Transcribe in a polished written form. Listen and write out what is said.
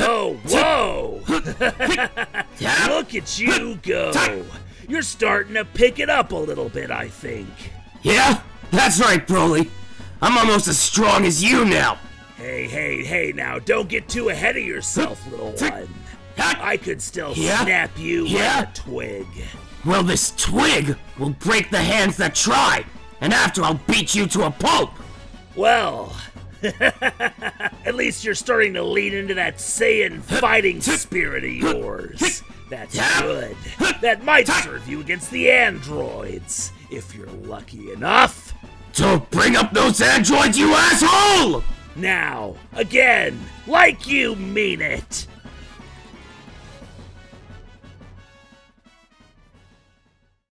Oh, whoa! Look at you go! You're starting to pick it up a little bit, I think. Yeah, that's right, Broly. I'm almost as strong as you now. Hey, now, don't get too ahead of yourself, little one. I could still snap you like a twig. Well, this twig will break the hands that try, and after I'll beat you to a pulp. Well, at least you're starting to lean into that Saiyan fighting spirit of yours. That's good. That might serve you against the androids, if you're lucky enough. Don't bring up those androids, you asshole! Now, again, like you mean it.